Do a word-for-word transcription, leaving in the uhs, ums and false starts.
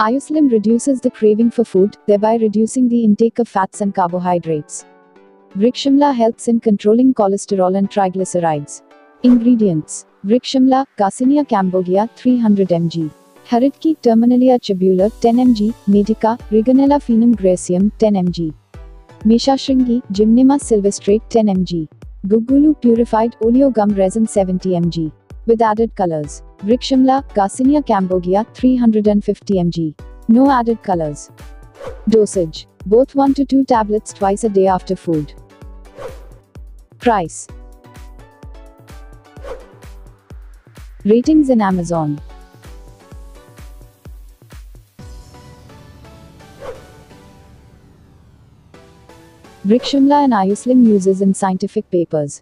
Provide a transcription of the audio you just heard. AyurSlim reduces the craving for food, thereby reducing the intake of fats and carbohydrates. Vrikshamla helps in controlling cholesterol and triglycerides. Ingredients: Vrikshamla, Garcinia Cambogia three hundred milligrams, Haritaki Terminalia Chebula ten milligrams, Medika Rigelula Phenum Gracium ten milligrams, Meshashringi Gymnema Sylvestre ten milligrams, Guggulu Purified Oleo Gum Resin seventy milligrams. With added colors. Vrikshamla, Garcinia Cambogia three hundred fifty milligrams. No added colors. Dosage. Both one to two tablets twice a day after food. Price. Ratings in Amazon. Vrikshamla and AyurSlim uses in scientific papers.